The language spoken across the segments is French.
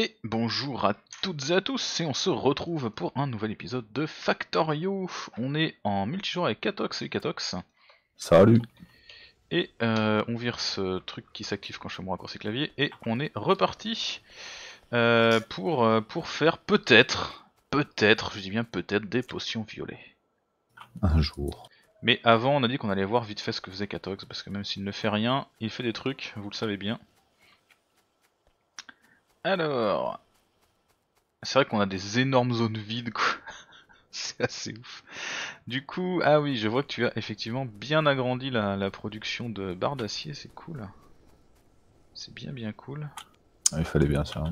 Et bonjour à toutes et à tous, et on se retrouve pour un nouvel épisode de Factorio. On est en multijoueur avec Katox. Salut Katox. Salut. Et on vire ce truc qui s'active quand je fais mon raccourci clavier, et on est reparti pour faire peut-être, je dis bien peut-être, des potions violets. Un jour. Mais avant on a dit qu'on allait voir vite fait ce que faisait Katox, parce que même s'il ne fait rien, il fait des trucs, vous le savez bien. Alors, c'est vrai qu'on a des énormes zones vides, quoi. C'est assez ouf. Du coup, ah oui, je vois que tu as effectivement bien agrandi la production de barres d'acier, c'est cool. C'est bien cool. Il fallait bien ça. Hein.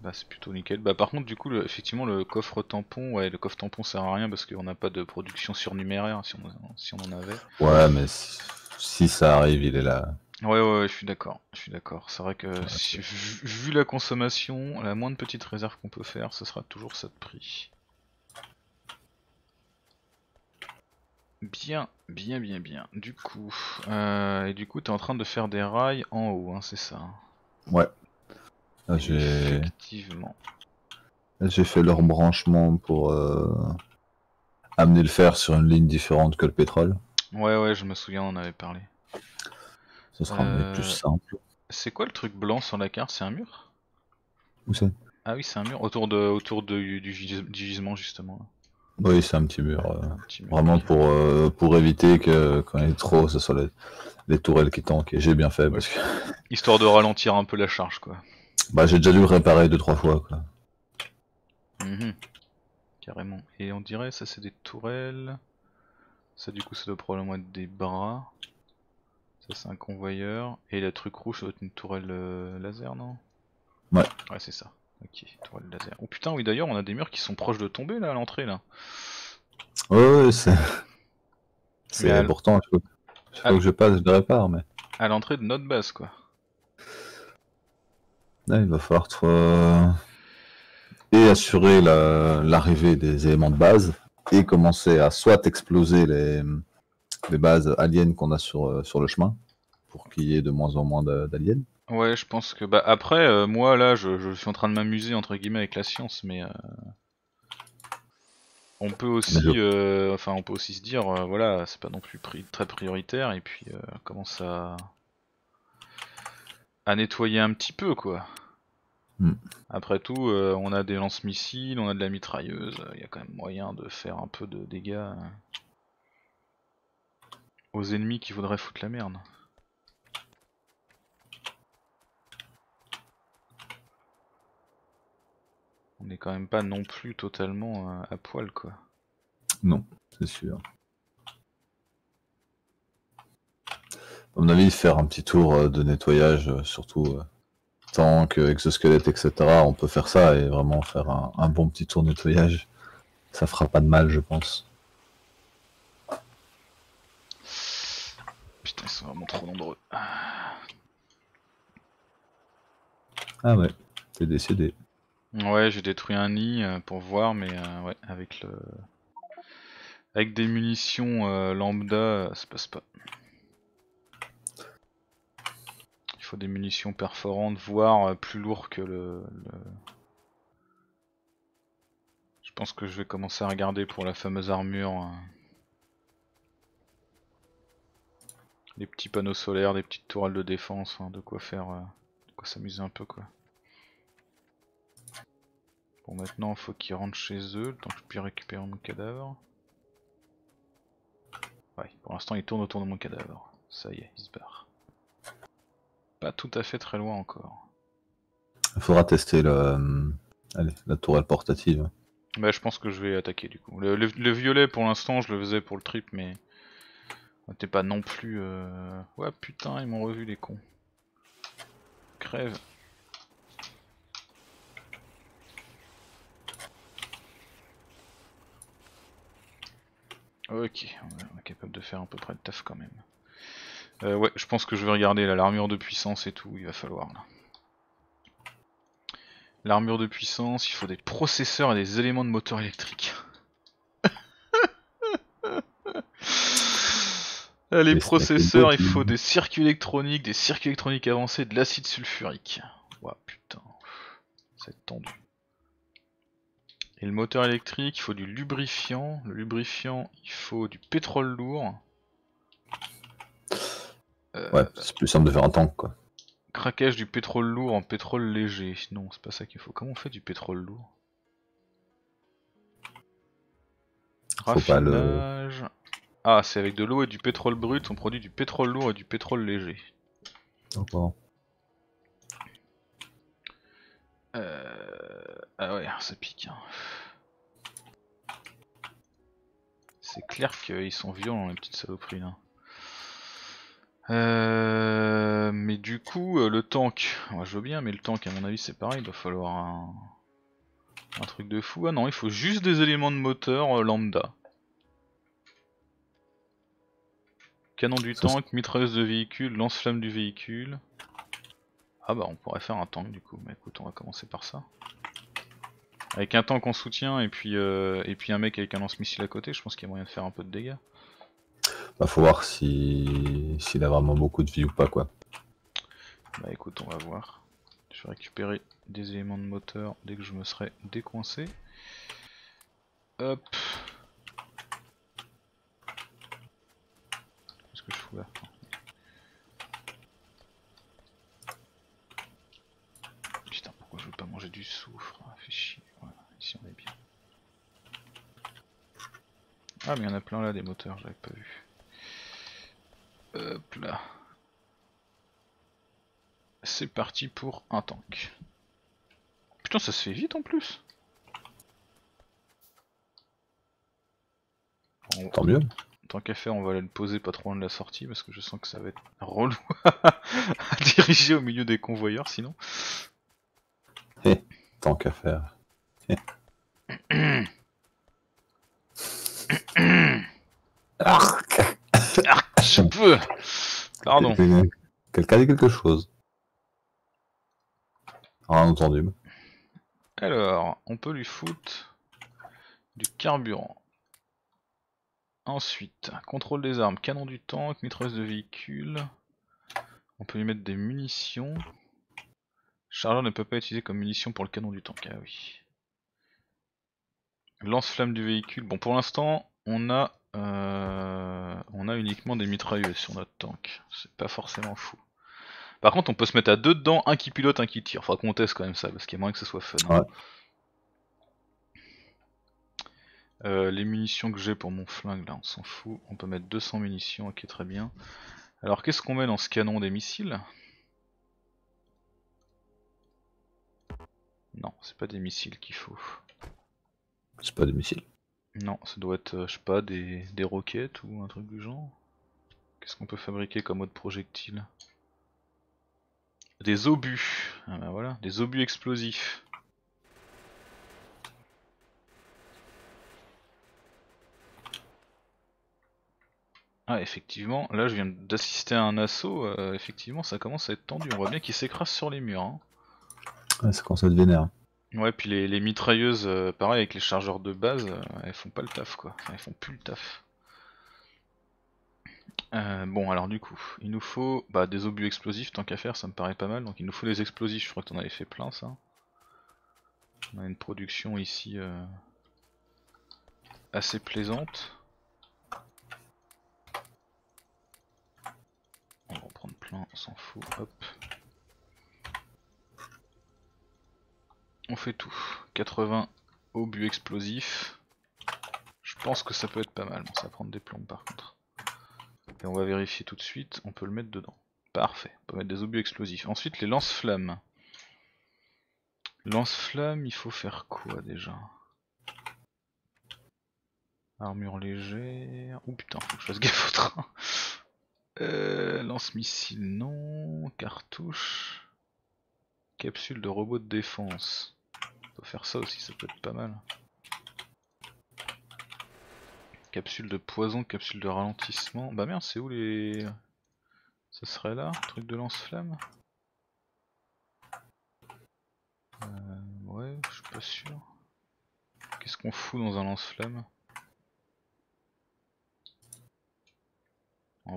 Bah c'est plutôt nickel. Bah par contre du coup effectivement le coffre tampon, ouais, le coffre tampon sert à rien parce qu'on n'a pas de production surnuméraire si on en avait. Ouais mais si ça arrive il est là. Ouais, je suis d'accord. C'est vrai que ouais, si, vu la consommation, la moindre petite réserve qu'on peut faire, ce sera toujours ça de prix. Bien. Du coup, t'es en train de faire des rails en haut, hein, c'est ça. Ouais. Ah, effectivement. J'ai fait leur branchement pour amener le fer sur une ligne différente que le pétrole. Ouais, je me souviens, on en avait parlé. Ce sera plus simple. C'est quoi le truc blanc sur la carte? C'est un mur? Où c'est? Ah oui, c'est un mur autour du gisement justement. Oui, c'est un petit mur. Vraiment pour éviter que quand il y ait trop, ce soit les tourelles qui tankent. Et j'ai bien fait parce que. Histoire de ralentir un peu la charge quoi. Bah j'ai déjà dû le réparer 2-3 fois quoi. Carrément. Et on dirait ça c'est des tourelles. Ça du coup ça doit probablement être des bras. Ça c'est un convoyeur. Et le truc rouge ça doit être une tourelle laser non? Ouais c'est ça. Ok, tourelle laser. Oh putain oui d'ailleurs on a des murs qui sont proches de tomber là à l'entrée là. Ouais c'est important je crois que je passe je le répare mais. À l'entrée de notre base quoi. Là, il va falloir et assurer l'arrivée des éléments de base et commencer à soit exploser les bases aliens qu'on a sur le chemin pour qu'il y ait de moins en moins d'aliens. Ouais, je pense que... Bah, après, moi, là, je suis en train de m'amuser, entre guillemets, avec la science, mais... On peut aussi se dire, voilà, c'est pas non plus très prioritaire, et puis commence à nettoyer un petit peu quoi. Après tout on a des lance-missiles, on a de la mitrailleuse, il y a quand même moyen de faire un peu de dégâts aux ennemis qui voudraient foutre la merde. On n'est quand même pas non plus totalement à poil quoi. Non, c'est sûr. À mon avis, faire un petit tour de nettoyage, surtout tank, exosquelette, etc. On peut faire ça et vraiment faire un bon petit tour de nettoyage. Ça fera pas de mal, je pense. Putain, ils sont vraiment trop nombreux. Ah ouais, t'es décédé. Ouais, j'ai détruit un nid pour voir, mais ouais, avec des munitions lambda, ça passe pas. Il faut des munitions perforantes, voire plus lourd que le... Je pense que je vais commencer à regarder pour la fameuse armure. Les petits panneaux solaires, des petites tourelles de défense, hein, de quoi s'amuser un peu quoi. Bon maintenant il faut qu'ils rentrent chez eux, tant que je puisse récupérer mon cadavre. Ouais, pour l'instant ils tournent autour de mon cadavre. Ça y est, ils se barrent. Pas tout à fait très loin encore. Il faudra tester la tourelle portative. Bah je pense que je vais attaquer du coup. Le violet pour l'instant je le faisais pour le trip mais... On était pas non plus... Ouais putain ils m'ont revu les cons. Crève. Ok, on est capable de faire à peu près le taf quand même. Ouais, je pense que je vais regarder là l'armure de puissance et tout, il va falloir là. L'armure de puissance, il faut des processeurs et des éléments de moteur électrique. Les processeurs, il faut des circuits électroniques, avancés, de l'acide sulfurique. Ouah, putain, c'est tendu. Et le moteur électrique, il faut du lubrifiant. Le lubrifiant, il faut du pétrole lourd. Ouais, c'est plus simple de faire un tank, quoi. Craquage du pétrole lourd en pétrole léger. Non, c'est pas ça qu'il faut. Comment on fait du pétrole lourd? Raffinage... Le... Ah, c'est avec de l'eau et du pétrole brut, on produit du pétrole lourd et du pétrole léger. D'accord. Ah ouais, ça pique. Hein. C'est clair qu'ils sont violents, les petites saloperies, là. Mais du coup, le tank... Moi, je veux bien, mais le tank, à mon avis, c'est pareil, il va falloir un... Un truc de fou. Ah non, il faut juste des éléments de moteur lambda. Canon du tank, mitrailleuse de véhicule, lance-flamme du véhicule. Ah bah on pourrait faire un tank du coup, mais écoute on va commencer par ça. Avec un tank en soutien et puis un mec avec un lance-missile à côté, je pense qu'il y a moyen de faire un peu de dégâts. Bah faut voir si s'il a vraiment beaucoup de vie ou pas quoi. Bah écoute on va voir. Je vais récupérer des éléments de moteur dès que je me serai décoincé. Hop. Qu'est-ce que je fous là? Putain, pourquoi je veux pas manger du soufre? Fait chier. Voilà, ici on est bien. Ah, mais il y en a plein là des moteurs, j'avais pas vu. Hop là. C'est parti pour un tank. Putain, ça se fait vite en plus. On... Tant mieux. Tant qu'à faire, on va aller le poser pas trop loin de la sortie parce que je sens que ça va être relou à diriger au milieu des convoyeurs sinon. Eh, tant qu'à faire. Arc. Arc, je peux. Pardon. Quelqu'un dit quelque chose. Rien entendu. Alors, on peut lui foutre du carburant. Ensuite, contrôle des armes, canon du tank, mitrailleuse de véhicule. On peut lui mettre des munitions. Chargeur ne peut pas être utilisé comme munition pour le canon du tank. Ah oui. Lance-flamme du véhicule. Bon, pour l'instant, on a uniquement des mitrailleuses sur notre tank. C'est pas forcément fou. Par contre, on peut se mettre à deux dedans, un qui pilote, un qui tire. Faudra qu'on teste quand même ça, parce qu'il y a moyen que ce soit fun. Hein. Ouais. Les munitions que j'ai pour mon flingue, là, on s'en fout. On peut mettre 200 munitions, ok, très bien. Alors, qu'est-ce qu'on met dans ce canon? Des missiles? Non, c'est pas des missiles qu'il faut. C'est pas des missiles? Non, ça doit être, je sais pas, des roquettes ou un truc du genre. Qu'est-ce qu'on peut fabriquer comme autre projectile? Des obus, ah ben voilà, des obus explosifs. Ah effectivement, là je viens d'assister à un assaut, effectivement ça commence à être tendu, on voit bien qu'ils s'écrasent sur les murs. Hein. Ouais, ça commence à être vénère. Ouais, puis les mitrailleuses, pareil avec les chargeurs de base, elles font pas le taf quoi, enfin, elles font plus le taf. Bon alors du coup, il nous faut bah, des obus explosifs, tant qu'à faire, ça me paraît pas mal, donc il nous faut des explosifs, je crois que t'en avais fait plein ça. On a une production ici assez plaisante. On va en prendre plein, on s'en fout, hop. On fait tout, 80 obus explosifs. Je pense que ça peut être pas mal, bon, ça va prendre des plombes par contre. Et on va vérifier tout de suite, on peut le mettre dedans. Parfait, on peut mettre des obus explosifs. Ensuite les lance-flammes. Lance-flammes, il faut faire quoi déjà? Armure légère... Ouh putain, faut que je fasse gaffe au train. Lance-missile, non. Cartouche. Capsule de robot de défense. On peut faire ça aussi, ça peut être pas mal. Capsule de poison, capsule de ralentissement. Bah merde, c'est où les... Ça serait là, truc de lance-flamme. Ouais, je suis pas sûr. Qu'est-ce qu'on fout dans un lance-flamme?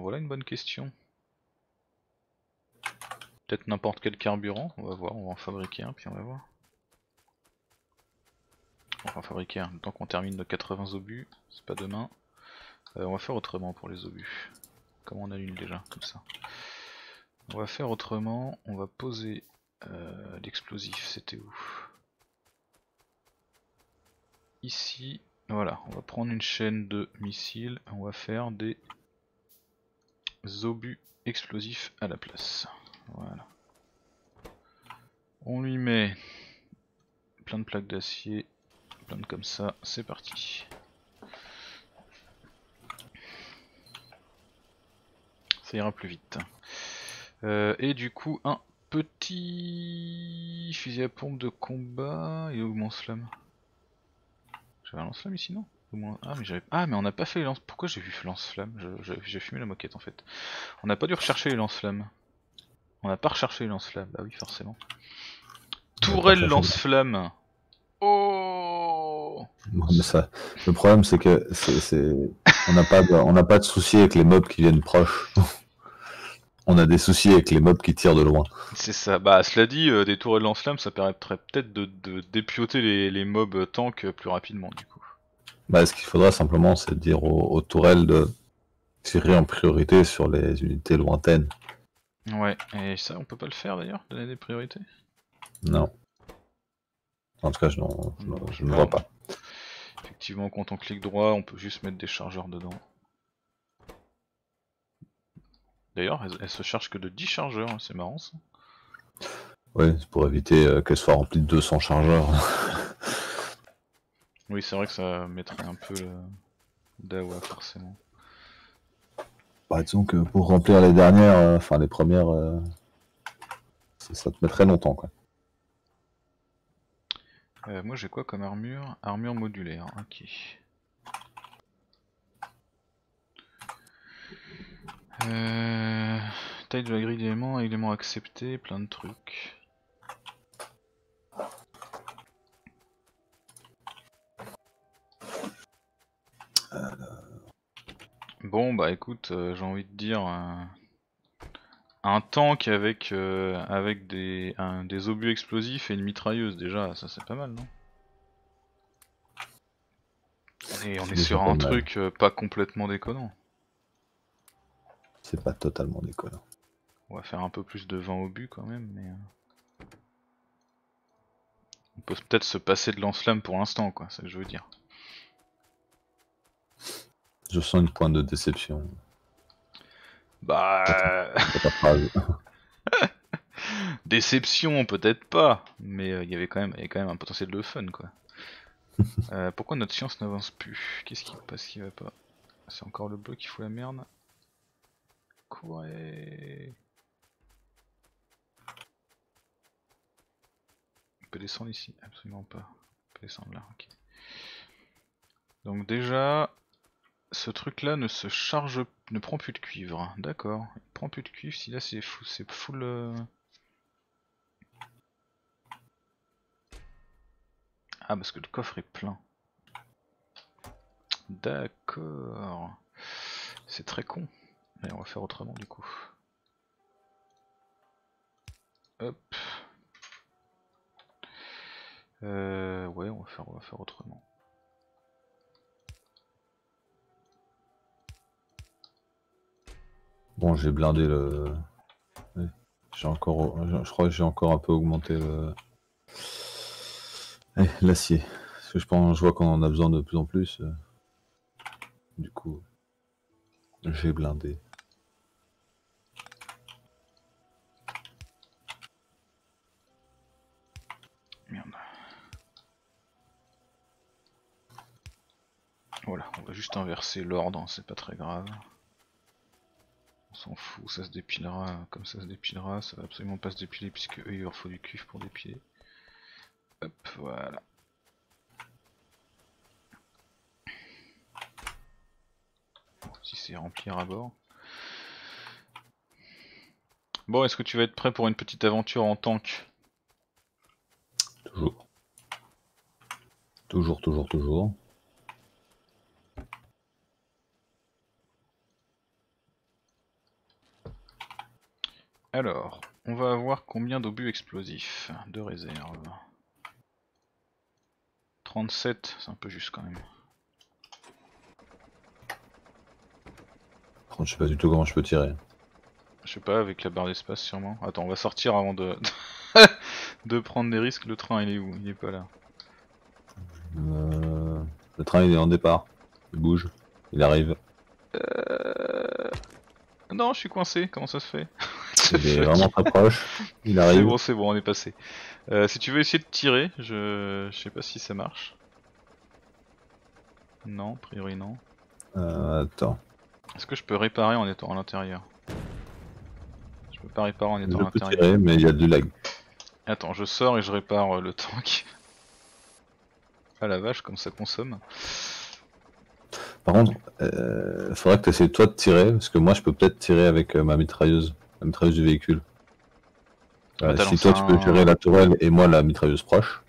Voilà une bonne question. Peut-être n'importe quel carburant, on va voir, on va en fabriquer un puis on va voir. On va en fabriquer un, tant qu'on termine nos 80 obus, c'est pas demain. On va faire autrement pour les obus. Comment on annule déjà, comme ça. On va faire autrement, on va poser l'explosif, c'était où? Ici, voilà, on va prendre une chaîne de missiles, on va faire des obus explosifs à la place. Voilà. On lui met plein de plaques d'acier, plein de comme ça, c'est parti. Ça ira plus vite. Et du coup, un petit fusil à pompe de combat et augmente slam. J'avais un lance-flamme ici, non? Ah mais j'avais. Ah mais on n'a pas fait les lance. Pourquoi j'ai vu lance-flamme? J'ai fumé la moquette en fait. On n'a pas dû rechercher les lance-flammes. On n'a pas recherché les lance-flammes, bah oui forcément. Tourelle lance-flamme. Oh non, mais ça, le problème c'est que on n'a pas de souci avec les mobs qui viennent proches. On a des soucis avec les mobs qui tirent de loin. C'est ça, bah cela dit, des tourelles lance-flammes ça permettrait peut-être de dépioter les mobs tanks plus rapidement du coup. Bah ce qu'il faudra simplement c'est dire aux tourelles de tirer en priorité sur les unités lointaines. Ouais, et ça on peut pas le faire d'ailleurs, donner des priorités? Non. En tout cas je ne vois pas. Effectivement quand on clique droit on peut juste mettre des chargeurs dedans. D'ailleurs, elle se charge que de 10 chargeurs, c'est marrant ça. Oui, c'est pour éviter qu'elle soit remplie de 200 chargeurs. Oui, c'est vrai que ça mettrait un peu d'awa forcément. Bah, disons que pour remplir les dernières, enfin les premières, ça te mettrait longtemps quoi. Moi j'ai quoi comme armure? Armure modulaire, ok. Taille de la grille d'éléments, éléments acceptés, plein de trucs. Bon bah écoute, j'ai envie de dire un tank avec des obus explosifs et une mitrailleuse déjà, ça c'est pas mal non? Et on est sur un truc pas complètement déconnant. C'est pas totalement déconnant. On va faire un peu plus de 20 obus quand même, mais... On peut peut-être se passer de lance-flamme pour l'instant, quoi, c'est ce que je veux dire. Je sens une pointe de déception. Bah... Déception, peut-être pas, mais il y avait quand même un potentiel de fun, quoi. Pourquoi notre science n'avance plus? Qu'est-ce qui passe qui va pas? C'est encore le bleu qui fout la merde. Ouais. On peut descendre ici? Absolument pas. On peut descendre là, ok. Donc déjà, ce truc là ne se charge, ne prend plus de cuivre. D'accord, il prend plus de cuivre si là c'est fou, c'est full... Ah parce que le coffre est plein. D'accord. C'est très con. Allez, on va faire autrement du coup. Hop. Ouais, on va faire autrement. Bon, j'ai blindé le... J'ai encore... Je crois que j'ai encore un peu augmenté le... l'acier. Parce que je pense, je vois qu'on en a besoin de plus en plus. Du coup, j'ai blindé. Voilà, on va juste inverser l'ordre, c'est pas très grave. On s'en fout, ça se dépilera, comme ça se dépilera, ça va absolument pas se dépiler puisque eux il leur faut du cuivre pour dépiler. Hop, voilà. Bon, si c'est remplir à bord. Bon, est-ce que tu vas être prêt pour une petite aventure en tank? Toujours. Toujours. Alors, on va avoir combien d'obus explosifs de réserve? 37, c'est un peu juste quand même. Je sais pas du tout comment je peux tirer. Je sais pas, avec la barre d'espace sûrement. Attends, on va sortir avant de de prendre des risques. Le train il est où? Il est pas là. Le train il est en départ. Il bouge. Il arrive. Non, je suis coincé. Comment ça se fait? Il est vraiment très proche. Il arrive. C'est bon, on est passé. Si tu veux essayer de tirer, je sais pas si ça marche. Non, a priori non. Attends. Est-ce que je peux réparer en étant à l'intérieur? Je peux pas réparer en étant à l'intérieur. Je peux tirer, mais il y a du lag. Attends, je sors et je répare le tank. Ah la vache, comme ça consomme. Par contre, faudrait que tu essaies toi de tirer, parce que moi je peux peut-être tirer avec ma mitrailleuse. La mitrailleuse du véhicule. Si toi tu peux tirer la tourelle et moi la mitrailleuse proche.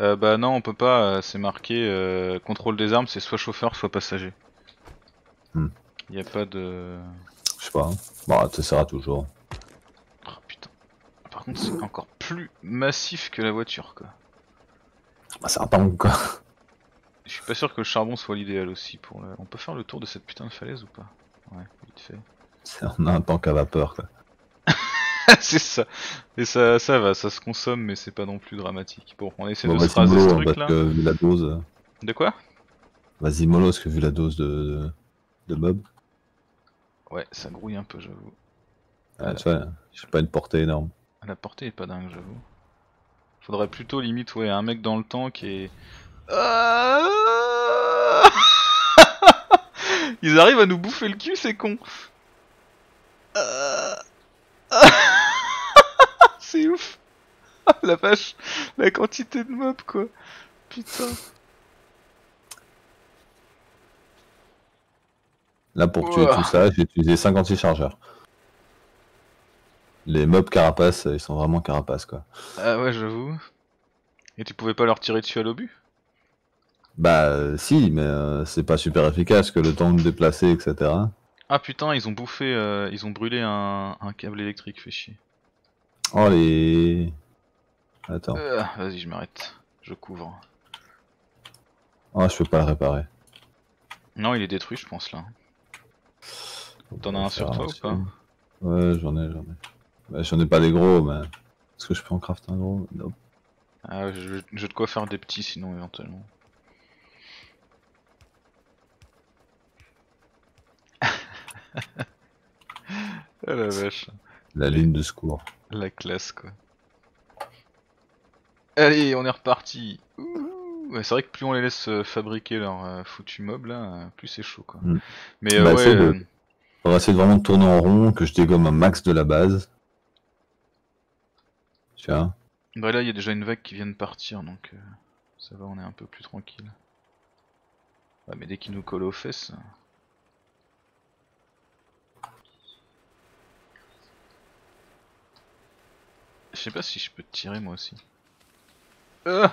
Bah non, on peut pas, c'est marqué contrôle des armes, c'est soit chauffeur, soit passager. Y a pas de... Je sais pas, bah t'essaieras toujours. Oh putain, par contre c'est encore plus massif que la voiture quoi. Bah c'est un tank quoi. Je suis pas sûr que le charbon soit l'idéal aussi pour le... On peut faire le tour de cette putain de falaise ou pas? Ouais, vite fait. On a un tank à vapeur quoi. C'est ça. Et ça va, ça se consomme mais c'est pas non plus dramatique. Bon, on essaie de se raser ce truc là. Vu la dose... De quoi? Vas-y mollo parce que vu la dose de mob. Ouais, ça grouille un peu j'avoue. Ah tu vois, j'ai pas une portée énorme. La portée est pas dingue j'avoue. Faudrait plutôt limite ouais, un mec dans le tank et... Ils arrivent à nous bouffer le cul, c'est con. C'est ouf. La vache, la quantité de mobs quoi. Putain. Là pour tuer tout ça, j'ai utilisé 56 chargeurs. Les mobs carapaces, ils sont vraiment carapaces quoi. Ah ouais j'avoue. Et tu pouvais pas leur tirer dessus à l'obus? Bah si, mais c'est pas super efficace que le temps de déplacer etc. Ah putain, ils ont bouffé, ils ont brûlé un câble électrique, fait chier. Oh les... Attends. Vas-y je m'arrête, je couvre. Ah je peux pas le réparer. Non il est détruit je pense là. T'en as un sur toi ou pas? Ouais j'en ai. Bah, j'en ai pas des gros mais... Est-ce que je peux en crafter un gros? Non. Ah j'ai de quoi faire des petits sinon éventuellement. Ah la vache. La ligne de secours. La classe quoi. Allez on est reparti. Ouais, c'est vrai que plus on les laisse fabriquer leur foutu mob là, plus c'est chaud quoi. Mais bah, ouais... On va essayer de vraiment tourner en rond, que je dégomme un max de la base. Tiens. Bah là il y a déjà une vague qui vient de partir donc ça va, on est un peu plus tranquille. Ouais, mais dès qu'ils nous collent aux fesses... Je sais pas si je peux te tirer moi aussi. Qu'est-ce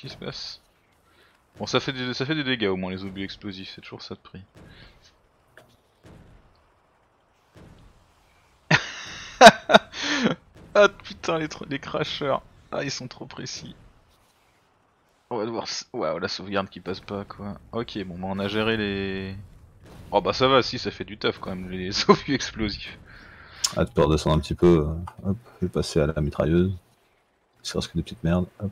qui se passe? Bon ça fait des dégâts au moins les obus explosifs, c'est toujours ça de prix. Ah putain les crashers. Ah ils sont trop précis. On va devoir... Waouh la sauvegarde qui passe pas quoi. Ok bon bah on a géré les... Oh bah ça va si, ça fait du taf quand même les obus explosifs. Ah, pour redescendre un petit peu, hop, je vais passer à la mitrailleuse. C'est presque des petites merdes, hop.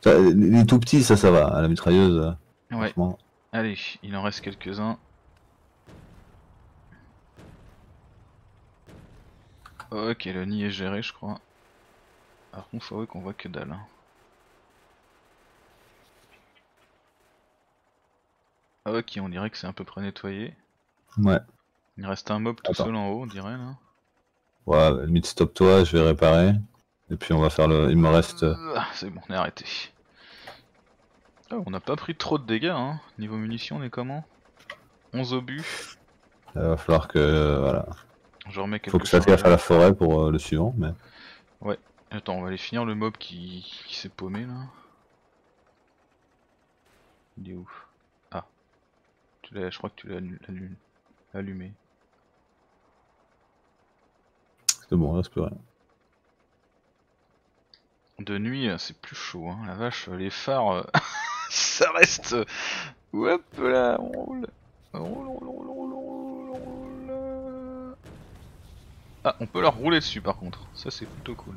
Ça, les tout petits, ça va, à la mitrailleuse. Ouais. Allez, il en reste quelques-uns. Ok, le nid est géré, je crois. Par contre, faut avouer qu'on voit que dalle. Ok, on dirait que c'est à peu près nettoyé. Ouais. Il reste un mob tout seul en haut, on dirait, là. Ouais, limite stop toi, je vais réparer. Et puis on va faire le... Il me reste... c'est bon, on est arrêté. Oh, on n'a pas pris trop de dégâts, hein. Niveau munitions, on est comment? 11 obus. Il va falloir que... voilà. Je remets quelque chose. Faut que ça cache à la forêt pour le suivant, mais... Ouais. Attends, on va aller finir le mob qui s'est paumé, là. Il est où? Ah. Je crois que tu l'as allumé. C'est bon, il reste plus rien. De nuit, c'est plus chaud, hein. La vache, les phares, ça reste. Hop là, on roule. Ah, on peut leur rouler dessus par contre. Ça, c'est plutôt cool.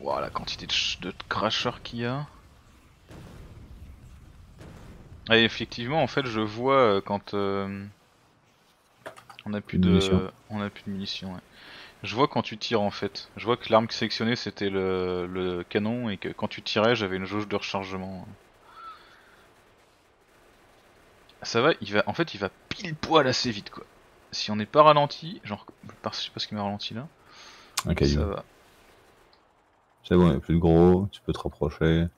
Waouh, la quantité de cracheurs qu'il y a. Ah, et effectivement, en fait, je vois quand on a plus de munitions. On a plus de munitions, ouais. Je vois quand tu tires en fait, je vois que l'arme sélectionnée c'était le canon et que quand tu tirais j'avais une jauge de rechargement. Ça va, en fait il va pile poil assez vite quoi. Si on n'est pas ralenti, genre je sais pas ce qui m'a ralenti là, okay, ça va. C'est bon, il n'y a plus de gros, tu peux te rapprocher.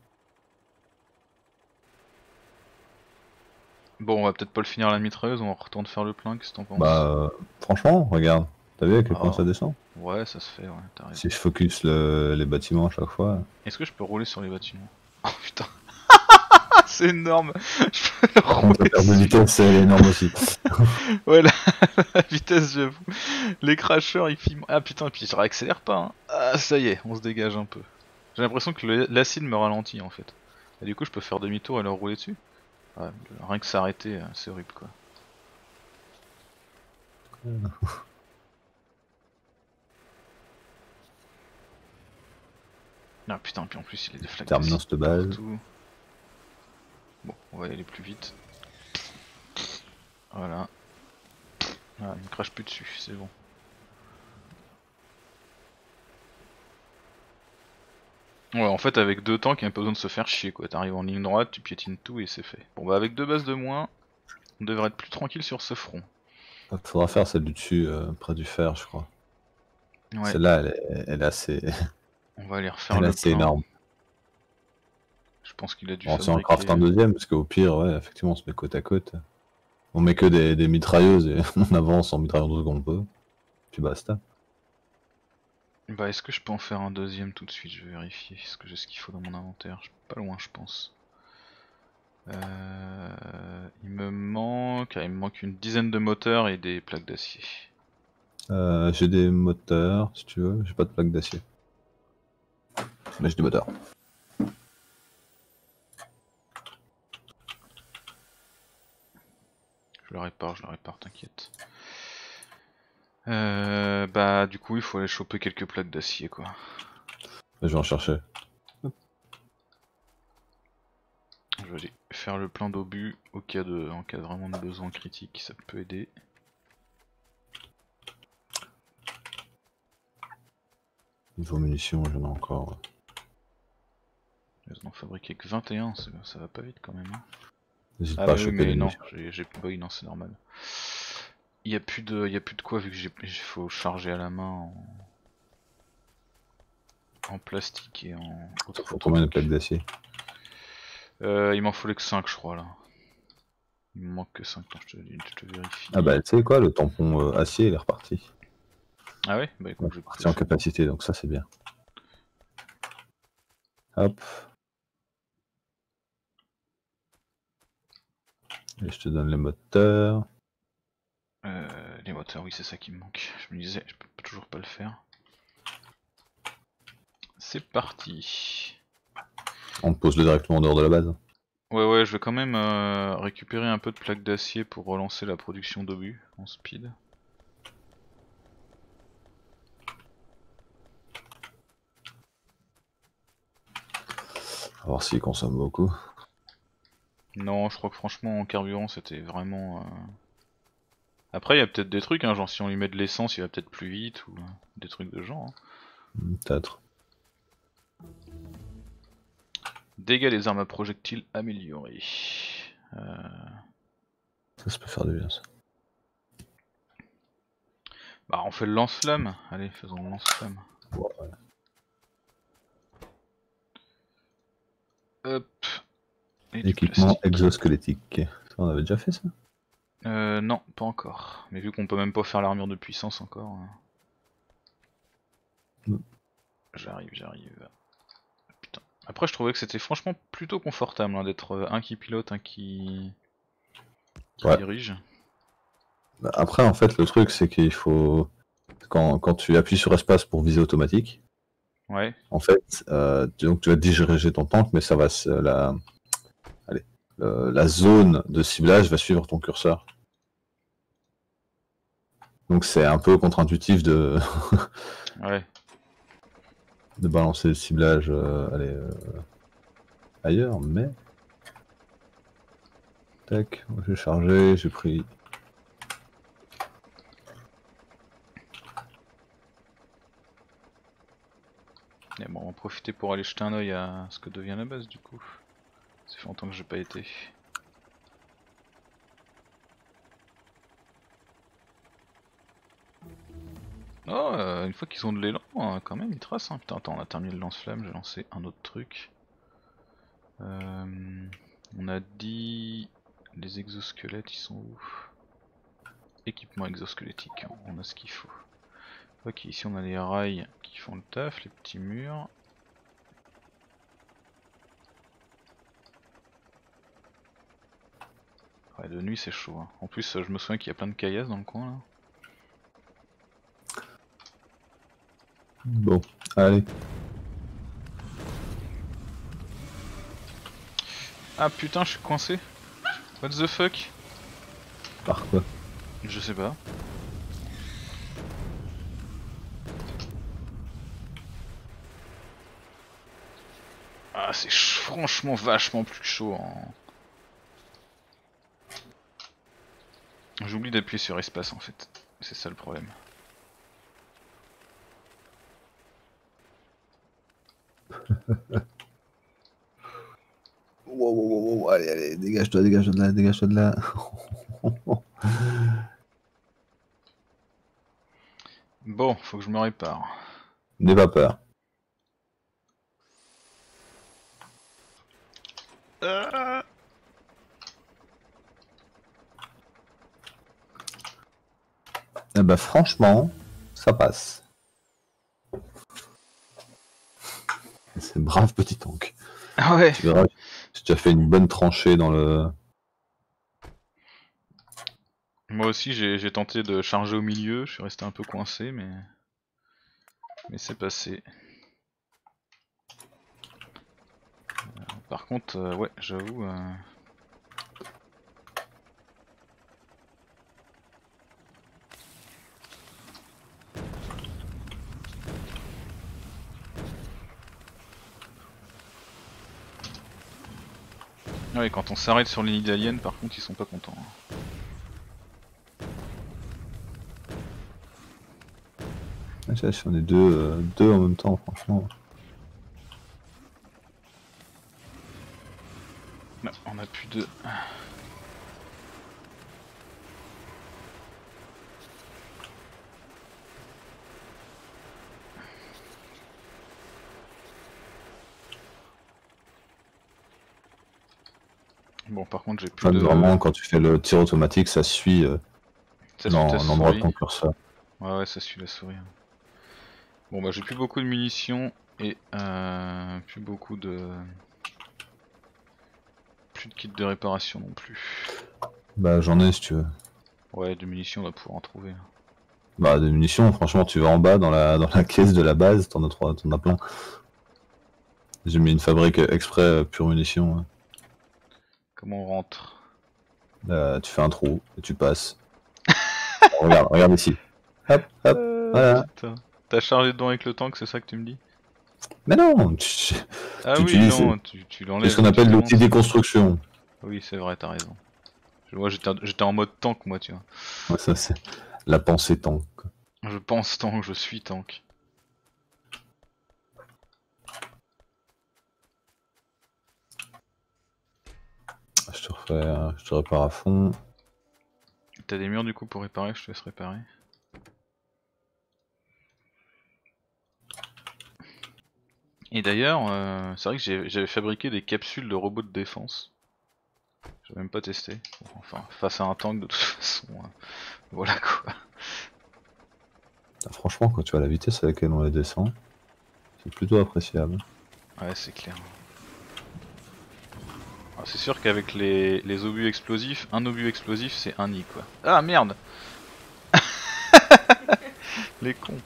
Bon on va peut-être pas le finir à la mitrailleuse, on retourne faire le plein, qu'est-ce que t'en penses? Bah franchement regarde. T'as vu à quel point ça descend? Ouais, ça se fait, ouais, t'arrives. Si je focus les bâtiments à chaque fois. Est-ce que je peux rouler sur les bâtiments? Oh putain! C'est énorme! Je peux le rouler sur... de vitesse, elle est énorme aussi. Ouais, la vitesse, j'avoue. Les crashers, ils filment. Ah putain, et puis je réaccélère pas, hein. Ah, ça y est, on se dégage un peu. J'ai l'impression que l'acide me ralentit en fait. Et du coup, je peux faire demi-tour et leur rouler dessus. Ouais, rien que s'arrêter, c'est horrible quoi. Ah putain, puis en plus il est déflagre. Terminons cette balle. Bon, on va y aller plus vite. Voilà. Ah, il ne crache plus dessus, c'est bon. Ouais, en fait, avec deux tanks, il n'y a pas besoin de se faire chier quoi. T'arrives en ligne droite, tu piétines tout et c'est fait. Bon, bah, avec deux bases de moins, on devrait être plus tranquille sur ce front. Il faudra faire celle du dessus, près du fer, je crois. Ouais. Celle-là, elle est assez. On va aller refaire le c'est énorme. Je pense qu'il a dû fabriquer... On s'en craft un deuxième, parce qu'au pire, ouais, effectivement, on se met côte à côte. On met que des mitrailleuses et on avance en mitraillant 12 secondes peu. Puis basta. Bah, est-ce que je peux en faire un deuxième tout de suite? Je vais vérifier. Est-ce que j'ai ce qu'il faut dans mon inventaire? Je suis pas loin, je pense. Il me manque une dizaine de moteurs et des plaques d'acier. J'ai des moteurs, si tu veux. J'ai pas de plaques d'acier. Mais j'ai du moteur. Je le répare, t'inquiète. Bah du coup il faut aller choper quelques plaques d'acier quoi. Je vais en chercher. Je vais aller faire le plein d'obus en cas de vraiment de besoin critique, ça peut aider. Niveau munitions j'en ai encore. Ouais. Ils n'en ont fabriqué que 21, ça va pas vite quand même. Hein. Ah pas oui, mais non, oui, non c'est normal. Il n'y a plus de quoi vu que il faut charger à la main en plastique et en autre. Faut combien de plaques d'acier? Il m'en fallait que 5 je crois là. Il me manque que 5, je te vérifie. Ah bah tu sais quoi, le tampon acier il est reparti. Ah ouais, bah écoute, je vais partir en capacité donc ça c'est bien. Hop. Et je te donne les moteurs. Les moteurs, oui, c'est ça qui me manque. Je me disais, je peux toujours pas le faire. C'est parti. On pose le directement en dehors de la base. Ouais, je vais quand même récupérer un peu de plaques d'acier pour relancer la production d'obus en speed. On va voir s'il consomme beaucoup. Non, je crois que franchement en carburant c'était vraiment... Après il y a peut-être des trucs, hein, genre si on lui met de l'essence il va peut-être plus vite, ou des trucs de genre. Hein. Peut-être. Dégâts des armes à projectiles améliorés. Ça peut faire du bien ça. Bah on fait le lance-flamme, allez faisons le lance-flamme. Ouais. Hop. Équipement exosquelettique. On avait déjà fait ça? Non, pas encore. Mais vu qu'on peut même pas faire l'armure de puissance encore. J'arrive. Putain. Après, je trouvais que c'était franchement plutôt confortable hein, d'être un qui pilote, un qui dirige. Après, en fait, le truc c'est qu'il faut. quand tu appuies sur espace pour viser automatique, ouais. En fait, donc tu vas diriger ton tank, mais ça va la zone de ciblage va suivre ton curseur. Donc c'est un peu contre-intuitif de... ouais. De balancer le ciblage ailleurs, mais... Tac, j'ai chargé, j'ai pris... Et bon, on va en profiter pour aller jeter un oeil à ce que devient la base du coup. Ça fait longtemps que j'ai pas été. Oh, une fois qu'ils ont de l'élan, quand même ils tracent. Hein. Putain, attends, on a terminé le lance-flamme, j'ai lancé un autre truc. On a dit... Les exosquelettes, ils sont où? Équipement exosquelettique, hein. On a ce qu'il faut. Ok, ici on a les rails qui font le taf, les petits murs. Ouais, de nuit c'est chaud. Hein. En plus, je me souviens qu'il y a plein de caillasses dans le coin là. Bon, allez. Ah putain, je suis coincé. What the fuck? Par quoi? Je sais pas. Ah, c'est franchement vachement plus chaud. Hein. J'oublie d'appuyer sur espace en fait. C'est ça le problème. Wow, wow, wow, allez, allez, dégage-toi de là. Bon, faut que je me répare. N'aie pas peur. Eh ben, franchement, ça passe. C'est brave petit tank. Ah ouais. Tu verras, si tu as fait une bonne tranchée dans le... Moi aussi j'ai tenté de charger au milieu, je suis resté un peu coincé mais c'est passé. Par contre, ouais, j'avoue... Ouais, quand on s'arrête sur les nids d'aliens, par contre, ils sont pas contents. Là, si on est deux en même temps, franchement. Non, on a plus de... Bon, par contre, j'ai plus de... Vraiment, quand tu fais le tir automatique, ça suit l'endroit de ton curseur. Ouais, ouais, ça suit la souris. Bon, bah, j'ai plus beaucoup de munitions et plus beaucoup de... Plus de kits de réparation non plus. Bah, j'en ai si tu veux. Ouais, des munitions, on va pouvoir en trouver. Bah, des munitions, franchement, tu vas en bas dans la caisse de la base, t'en as plein. J'ai mis une fabrique exprès pure munitions. Ouais. Comment on rentre? Tu fais un trou et tu passes. regarde ici. Hop, hop, voilà. T'as chargé dedans avec le tank, c'est ça que tu me dis? Mais non. Ah oui, non, tu l'enlèves. C'est ce qu'on appelle l'outil déconstruction. Oui, c'est vrai, t'as raison. Moi, j'étais en mode tank, moi, tu vois. Ouais, ça, c'est la pensée tank. Je pense tank, je suis tank. Je te répare à fond. T'as des murs du coup pour réparer, je te laisse réparer. Et d'ailleurs, c'est vrai que j'avais fabriqué des capsules de robots de défense. J'ai même pas testé. Bon, enfin, face à un tank de toute façon, voilà quoi. Franchement, quand tu vois la vitesse à laquelle on les descend, c'est plutôt appréciable. Ouais, c'est clair. C'est sûr qu'avec les obus explosifs, un obus explosif c'est un nid quoi. Ah merde. les cons.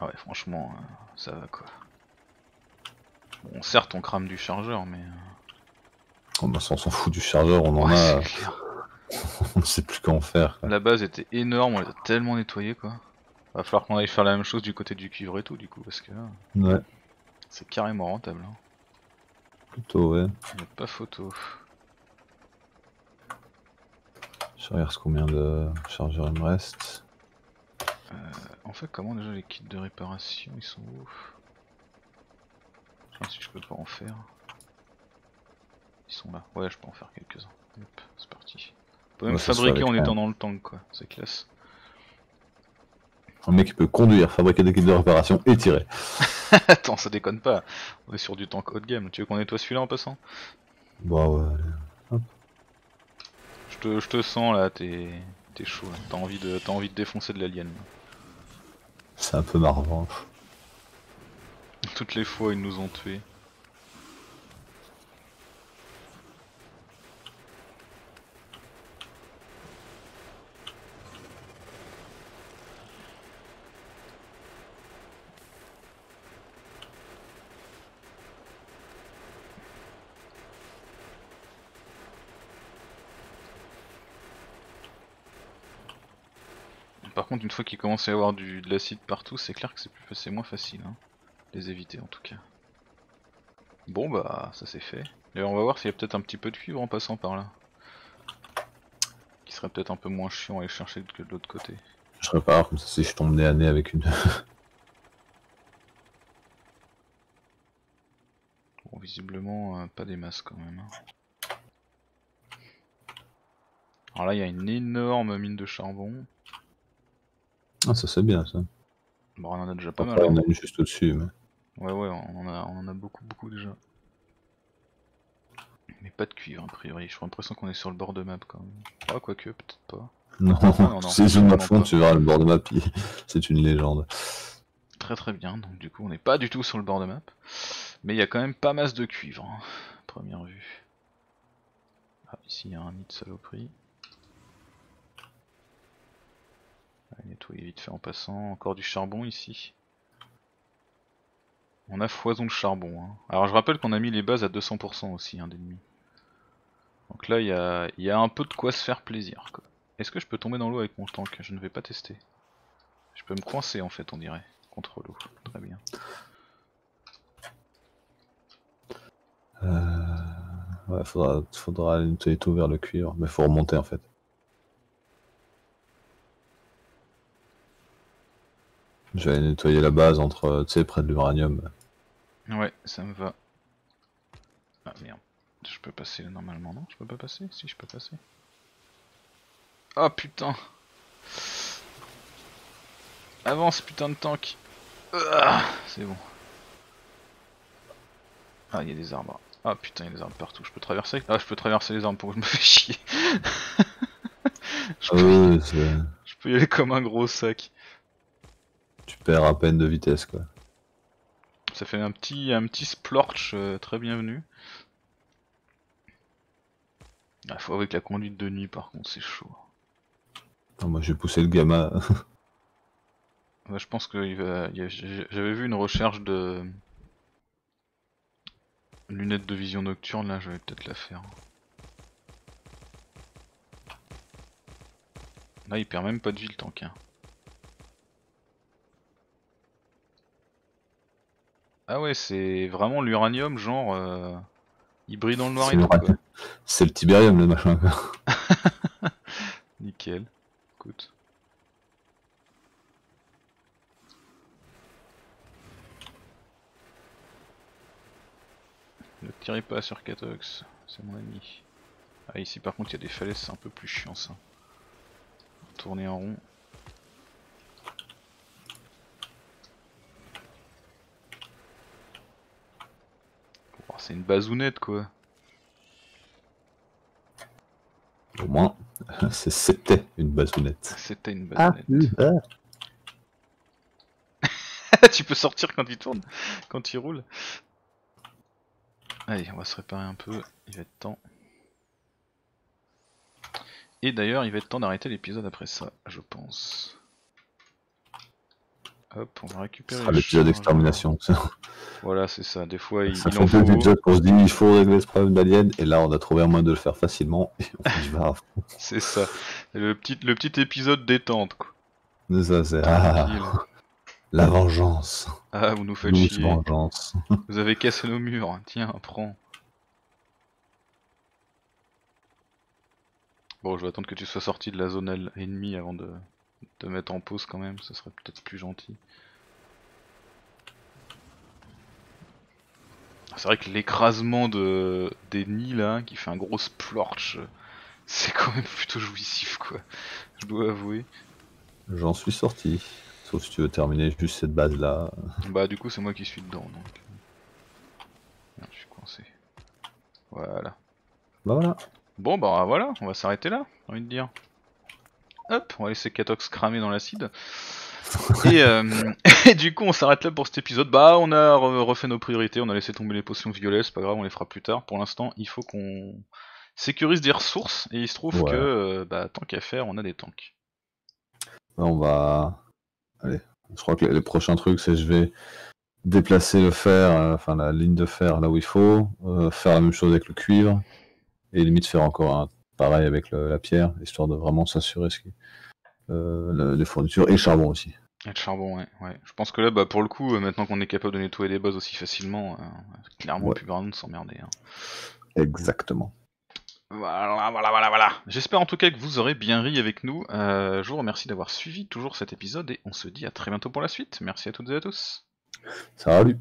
Ah ouais, franchement, ça va quoi. Bon, certes, on crame du chargeur, mais... Oh bah ça, on s'en fout du chargeur, on en a... on ne sait plus qu'en faire. Quoi. La base était énorme, on l'a tellement nettoyée quoi. Va falloir qu'on aille faire la même chose du côté du cuivre et tout du coup, parce que... Ouais. C'est carrément rentable. Hein. Plutôt, ouais. Pas photo. Je regarde combien de chargeurs il me reste. En fait, comment déjà les kits de réparation, ils sont où? Je sais pas si je peux pas en faire. Ils sont là. Ouais, je peux en faire quelques-uns. Hop, c'est parti. On peut même fabriquer en étant dans le tank, quoi. C'est classe. Un mec qui peut conduire, fabriquer des kits de réparation et tirer. Attends, ça déconne pas. On est sur du tank haut de gamme. Tu veux qu'on nettoie celui-là en passant? Bah ouais, allez. Hop. Je te sens là, t'es chaud. T'as envie de défoncer de l'alien. C'est un peu ma revanche. Toutes les fois, ils nous ont tués. Par contre, une fois qu'il commence à y avoir de l'acide partout, c'est clair que c'est moins facile, hein, les éviter en tout cas. Bon bah, ça c'est fait. D'ailleurs, on va voir s'il y a peut-être un petit peu de cuivre en passant par là. Qui serait peut-être un peu moins chiant à aller chercher que de l'autre côté. Je répare comme ça si je tombe nez à nez avec une... Bon, visiblement, pas des masses quand même. Hein. Alors là, il y a une énorme mine de charbon. Ah ça c'est bien ça. Bon on en a déjà pas mal. On en a une juste au-dessus mais... Ouais on en a beaucoup déjà. Mais pas de cuivre a priori, j'ai l'impression qu'on est sur le bord de map quand même. Ah quoique peut-être pas. Non, c'est une map, tu verras le bord de map, c'est une légende. Très bien, donc du coup on n'est pas du tout sur le bord de map. Mais il y a quand même pas masse de cuivre, hein. Première vue. Ah ici il y a un nid de saloperie. Allez, nettoyer vite fait en passant, encore du charbon ici. On a foison de charbon. Hein. Alors je rappelle qu'on a mis les bases à 200% aussi hein, d'ennemis. Donc là il y a un peu de quoi se faire plaisir. Est-ce que je peux tomber dans l'eau avec mon tank? Je ne vais pas tester. Je peux me coincer en fait on dirait, contre l'eau. Très bien. Ouais, faudra aller nettoyer tout vers le cuivre, mais faut remonter en fait. Je vais aller nettoyer la base entre, tu sais, près de l'uranium. Ouais, ça me va. Ah merde, je peux passer normalement, non? Je peux pas passer? Si, je peux passer. Ah putain! Avance putain de tank! C'est bon. Ah, il y a des arbres. Ah putain, il y a des arbres partout. Je peux traverser? Ah, je peux traverser les arbres pour que je me fais chier. Je peux y aller comme un gros sac. Tu perds à peine de vitesse quoi. Ça fait un petit splorch très bienvenu. Ah, faut avec la conduite de nuit par contre c'est chaud. Non, moi j'ai poussé le gamma. Bah, je pense que j'avais vu une recherche de lunettes de vision nocturne là, je vais peut-être la faire. Là il perd même pas de vie le tank hein. Ah ouais, c'est vraiment l'uranium, genre, il brille dans le noir et tout, quoi. C'est le tibérium, le machin, quoi. Nickel. Écoute. Ne tirez pas sur Katox, c'est mon ami. Ah, ici, par contre, il y a des falaises, c'est un peu plus chiant, ça. Tourner en rond. C'est une bazounette quoi. Au moins, c'était une bazounette. C'était une bazounette. Ah, tu peux sortir quand il tourne, quand il roule. Allez, on va se réparer un peu, il va être temps. Et d'ailleurs il va être temps d'arrêter l'épisode après ça, je pense. Hop, on va récupérer. Ce sera l'épisode d'extermination. Voilà, c'est ça. Des fois, il en faut. On se dit, il faut régler ce problème d'alien. Et là, on a trouvé un moyen de le faire facilement. Et on y va. C'est ça. Le petit épisode détente, quoi. C'est ça, c'est. Ah, la vengeance. Ah, vous nous faites chier. Vengeance. Vous avez cassé nos murs. Tiens, prends. Bon, je vais attendre que tu sois sorti de la zone ennemie avant de. De mettre en pause quand même, ce serait peut-être plus gentil. C'est vrai que l'écrasement des nids là, qui fait un gros splorch, c'est quand même plutôt jouissif quoi, je dois avouer. J'en suis sorti, sauf si tu veux terminer juste cette base là. Bah du coup c'est moi qui suis dedans donc... Merde, je suis coincé. Voilà. Bah voilà. Bon bah voilà, on va s'arrêter là, j'ai envie de dire. Hop, on va laisser Katox cramer dans l'acide. Et du coup, on s'arrête là pour cet épisode. Bah, on a refait nos priorités, on a laissé tomber les potions violettes, c'est pas grave, on les fera plus tard. Pour l'instant, il faut qu'on sécurise des ressources, et il se trouve que, bah, tant qu'à faire, on a des tanks. On va... Allez, je crois que le prochain truc, c'est je vais déplacer le fer, enfin la ligne de fer là où il faut, faire la même chose avec le cuivre, et limite faire encore un... Pareil avec la pierre, histoire de vraiment s'assurer ce qui les fournitures et le charbon aussi. Et le charbon, ouais. Je pense que là, bah, pour le coup, maintenant qu'on est capable de nettoyer les bases aussi facilement, clairement, plus grand de s'emmerder. Hein. Exactement. Voilà. J'espère en tout cas que vous aurez bien ri avec nous. Je vous remercie d'avoir suivi toujours cet épisode et on se dit à très bientôt pour la suite. Merci à toutes et à tous. Salut.